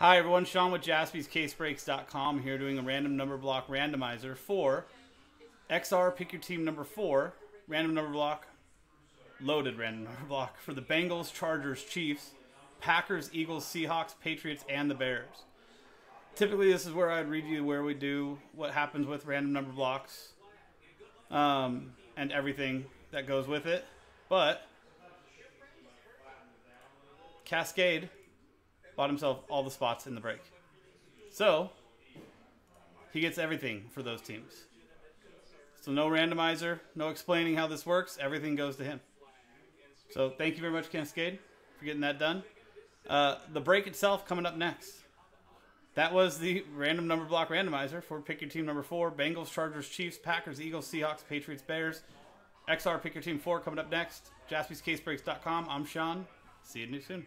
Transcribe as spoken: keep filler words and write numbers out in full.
Hi everyone, Sean with Jaspy's Case Breaks dot com here doing a random number block randomizer for X R pick your team number four, random number block, loaded random number block for the Bengals, Chargers, Chiefs, Packers, Eagles, Seahawks, Patriots, and the Bears. Typically this is where I'd read you where we do what happens with random number blocks um, and everything that goes with it, but Cascade bought himself all the spots in the break. So, he gets everything for those teams. So no randomizer, no explaining how this works. Everything goes to him. So thank you very much, Ken Skade, for getting that done. Uh, the break itself coming up next. That was the random number block randomizer for pick your team number four, Bengals, Chargers, Chiefs, Packers, Eagles, Seahawks, Patriots, Bears. X R pick your team four coming up next. Jaspy's Case Breaks dot com. I'm Sean. See you soon.